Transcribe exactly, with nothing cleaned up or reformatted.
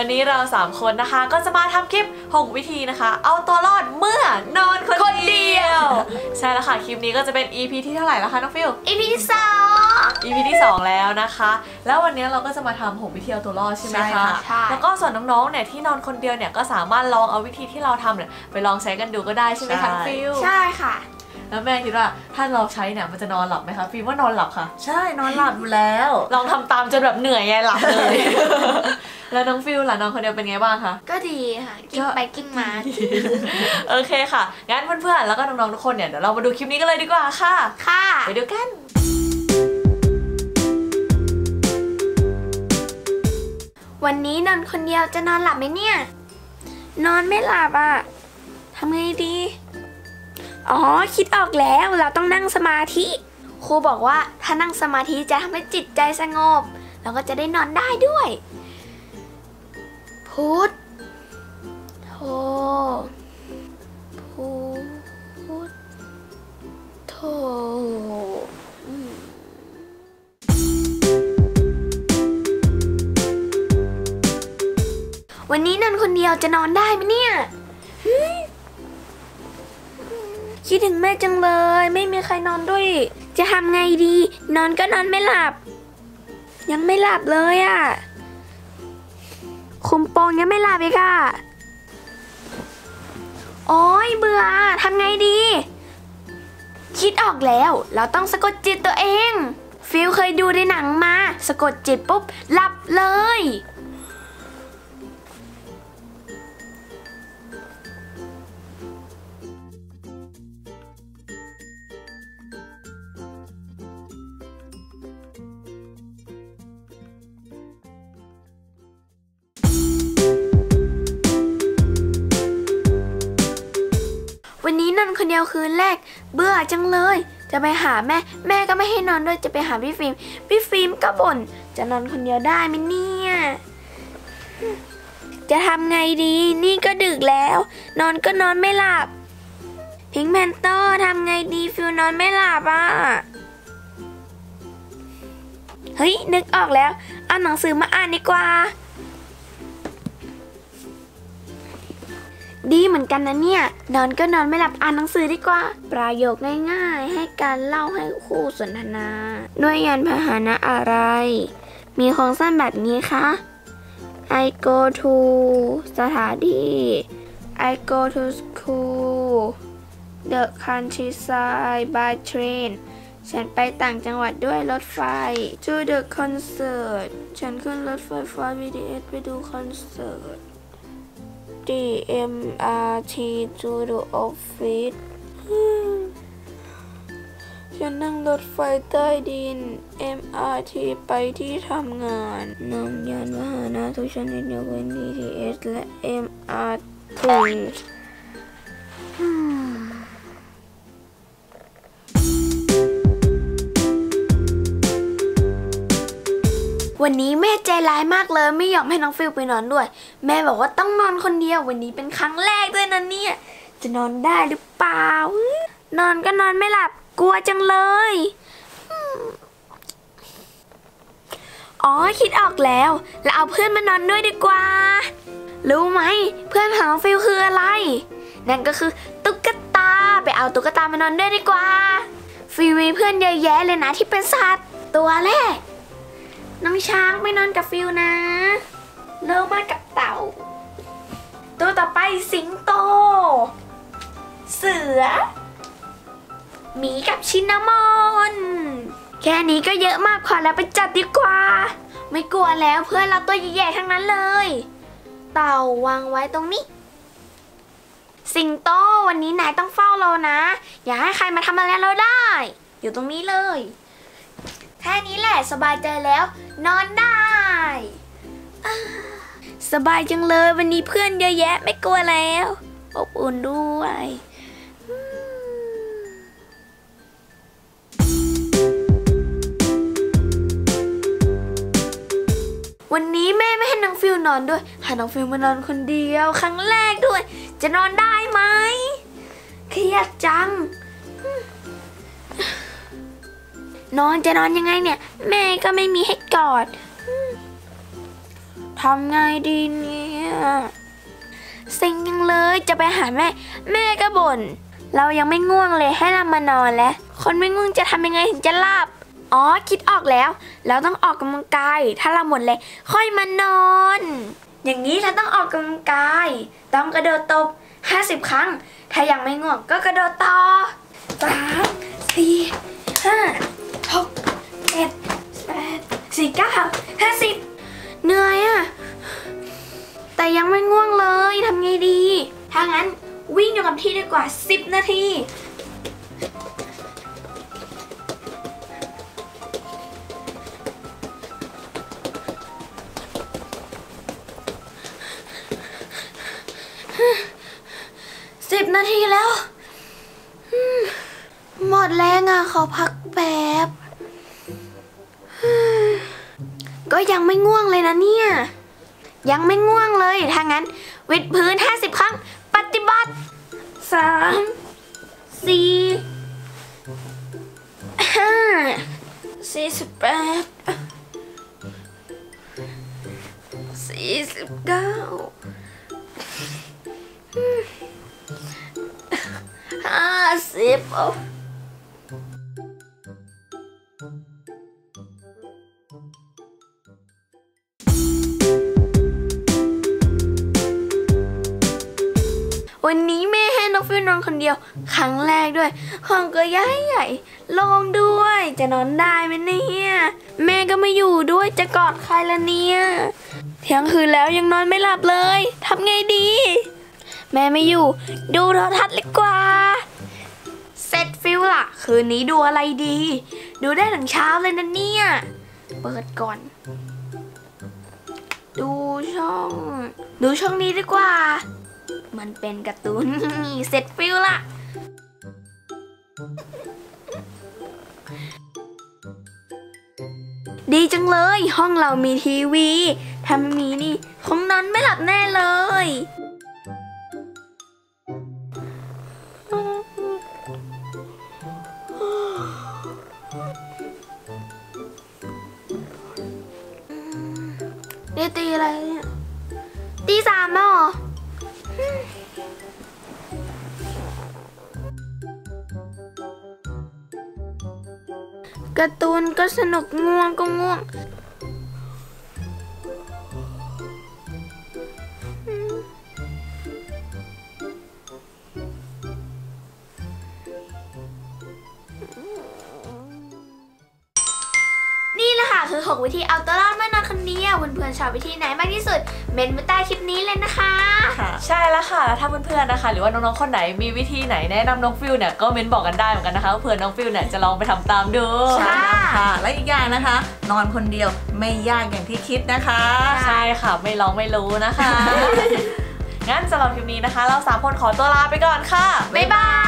วันนี้เราสามคนนะคะก็จะมาทำคลิปหกวิธีนะคะเอาตัวรอดเมื่อนอนคนเดียวใช่แล้วค่ะคลิปนี้ก็จะเป็น อี พี ที่เท่าไหร่แล้วคะน้องฟิว อี พี ที่สอง อี พี ที่สองแล้วนะคะแล้ววันนี้เราก็จะมาทำหกวิธีเอาตัวรอดใช่ไหมคะแล้วก็ส่วนน้องๆเนี่ยที่นอนคนเดียวเนี่ยก็สามารถลองเอาวิธีที่เราทำเนี่ยไปลองใช้กันดูก็ได้ใช่ไหมคะฟิวใช่ค่ะแล้วแม่คิดว่าถ้าเราใช้เนี่ยมันจะนอนหลับไหมคะฟิล์มว่านอนหลับค่ะใช่นอนหลับอยู่แล้วลองทำตามจนแบบเหนื่อยไงหลับเลยแล้วน้องฟิลล่ะนอนคนเดียวเป็นไงบ้างคะก็ดีค่ะกิ้งไปกิ้งมาโอเคค่ะงั้นเพื่อนๆแล้วก็น้องๆทุกคนเนี่ยเดี๋ยวเรามาดูคลิปนี้กันเลยดีกว่าค่ะค่ะไปดูกันวันนี้นอนคนเดียวจะนอนหลับไหมเนี่ยนอนไม่หลับอ่ะทำไงดีอ๋อคิดออกแล้วเราต้องนั่งสมาธิครูบอกว่าถ้านั่งสมาธิจะทำให้จิตใจสงบเราก็จะได้นอนได้ด้วยพุทโธพุทโธวันนี้นอนคนเดียวจะนอนได้ไหมเนี่ยคิดถึงแม่จังเลยไม่มีใครนอนด้วยจะทำไงดีนอนก็นอนไม่หลับยังไม่หลับเลยอ่ะคุมโปงยังไม่หลับอีกอ่ะโอ๊ยเบื่อทำไงดีคิดออกแล้วเราต้องสะกดจิตตัวเองฟิลเคยดูในหนังมาสะกดจิตปุ๊บหลับเลยวันนี้นอนคนเดียวคืนแรกเบื่อจังเลยจะไปหาแม่แม่ก็ไม่ให้นอนด้วยจะไปหาพี่ฟิล์มพี่ฟิล์มก็บ่นจะนอนคนเดียวได้ไหมเนี่ยจะทำไงดีนี่ก็ดึกแล้วนอนก็นอนไม่หลับพิงค์แพนเตอร์ทำไงดีฟิล์มนอนไม่หลับอ่ะเฮ้ยนึกออกแล้วเอาหนังสือมาอ่านดีกว่าดีเหมือนกันนะเนี่ยนอนก็นอนไม่หลับอ่านหนังสือดีกว่าประโยคง่ายๆให้การเล่าให้คู่สนทนาด้วยยานพาหนะอะไรมีโครงสร้างแบบนี้คะ I go to สถานที่ I go to school the countryside by train ฉันไปต่างจังหวัดด้วยรถไฟ to the concert ฉันขึ้นรถไฟฟ้า บี ที เอส ไปดูคอนเสิร์ตเอ็ม อาร์ ที to the office ฉันนั่งรถไฟใต้ดิน เอ็ม อาร์ ที ไปที่ทำงานนำยานพาหนะทุกชนิดยกเว้น บี ที เอส และ เอ็ม อาร์ ที วันนี้แม่ใจร้ายมากเลยไม่ยอมให้น้องฟิลไปนอนด้วยแม่บอกว่าต้องนอนคนเดียววันนี้เป็นครั้งแรกด้วยนะเนี่ยจะนอนได้หรือเปล่านอนก็นอนไม่หลับกลัวจังเลยอ๋อคิดออกแล้วเราเอาเพื่อนมานอนด้วยดีกว่ารู้ไหมเพื่อนของน้องฟิลคืออะไรนั่นก็คือตุ๊กตาไปเอาตุ๊กตามานอนด้วยดีกว่าฟิลมีเพื่อนเยอะแยะเลยนะที่เป็นสัตว์ตัวแรกน้องช้างไปนอนกับฟิวนะเลิกมากับเต่าตัวต่อไปสิงโตเสือหมีกับชินามอนแค่นี้ก็เยอะมากพอแล้วไปจัดดีกว่าไม่กลัวแล้วเพื่อนเราตัวใหญ่ๆทั้งนั้นเลยเต่าวางไว้ตรงนี้สิงโตวันนี้นายต้องเฝ้าเรานะอย่าให้ใครมาทำอะไรเราได้อยู่ตรงนี้เลยแค่นี้แหละสบายใจแล้วนอนได้สบายจังเลยวันนี้เพื่อนเยอะแยะไม่กลัวแล้วอบอุ่นด้วยวันนี้แม่ไม่ให้น้องฟิลนอนด้วยให้น้องฟิลมานอนคนเดียวครั้งแรกด้วยจะนอนได้ไหมเครียดจังนอนจะนอนยังไงเนี่ยแม่ก็ไม่มีให้กอด ทำไงดีเนี่ยเซ็งยังเลยจะไปหาแม่แม่ก็บ่นเรายังไม่ง่วงเลยให้เรามานอนแล้วคนไม่ง่วงจะทำยังไงถึงจะหลับอ๋อคิดออกแล้วเราต้องออกกำลังกายถ้าเราหมดเลยค่อยมานอนอย่างนี้เราต้องออกกำลังกายต้องกระโดดตบห้าสิบครั้งถ้ายังไม่ง่วงก็กระโดดต่อสามสี่ห้าหกเจ็ดแปดสี่เก้าห้าสิบเหนื่อยอะแต่ยังไม่ง่วงเลยทำไงดีถ้างั้นวิ่งอยู่กับที่ดีกว่าสิบนาทีสิบนาทีแล้วหมดแรงอ่ะขอพักแป๊บก็ยังไม่ง่วงเลยนะเนี่ยยังไม่ง่วงเลยถ้างั้นวิดพื้นห้าสิบครั้งปฏิบัติสามสี่ห้าสี่สิบแปดสี่สิบเก้าห้าสิบวันนี้แม่ให้น้องฟิลนอนคนเดียวครั้งแรกด้วยห้องก็ใหญ่ใหญ่โล่งด้วยจะนอนได้ไหมเนี่ยแม่ก็ไม่อยู่ด้วยจะกอดใครละเนี่ยเที่ยงคืนแล้วยังนอนไม่หลับเลยทำไงดีแม่ไม่อยู่ดูโทรทัศน์ดีกว่าเสร็จฟิลล่ะคืนนี้ดูอะไรดีดูได้ถึงเช้าเลยนะเนี่ยเปิดก่อนดูช่องดูช่องนี้ดีกว่ามันเป็นการ์ตูนเสร็จฟิลล่ะดีจังเลยห้องเรามีทีวีถ้าไม่มีนี่คงนอนไม่หลับแน่เลยเดี๋ยวตีอะไรเนี่ยตีสามแล้วเหรอการ์ตูนก็สนุกง่วงก็ง่วงคือหกวิธีเอาตัวรอดเมื่อนอนคนเดียวเพื่อนๆชอบวิธีไหนมากที่สุดเมนต์มาใต้คลิปนี้เลยนะคะใช่แล้วค่ะแล้วถ้าเพื่อนๆนะคะหรือว่าน้องๆคนไหนมีวิธีไหนแนะนำน้องฟิลเนี่ยก็เมนต์บอกกันได้เหมือนกันนะคะเพื่อนน้องฟิลเนี่ยจะลองไปทำตามดูใช่ค่ะและอีกอย่างนะคะนอนคนเดียวไม่ยากอย่างที่คิดนะคะใช่ค่ะไม่ลองไม่รู้นะคะงั้นสำหรับคลิปนี้นะคะเราสามคนขอตัวลาไปก่อนค่ะบ๊ายบาย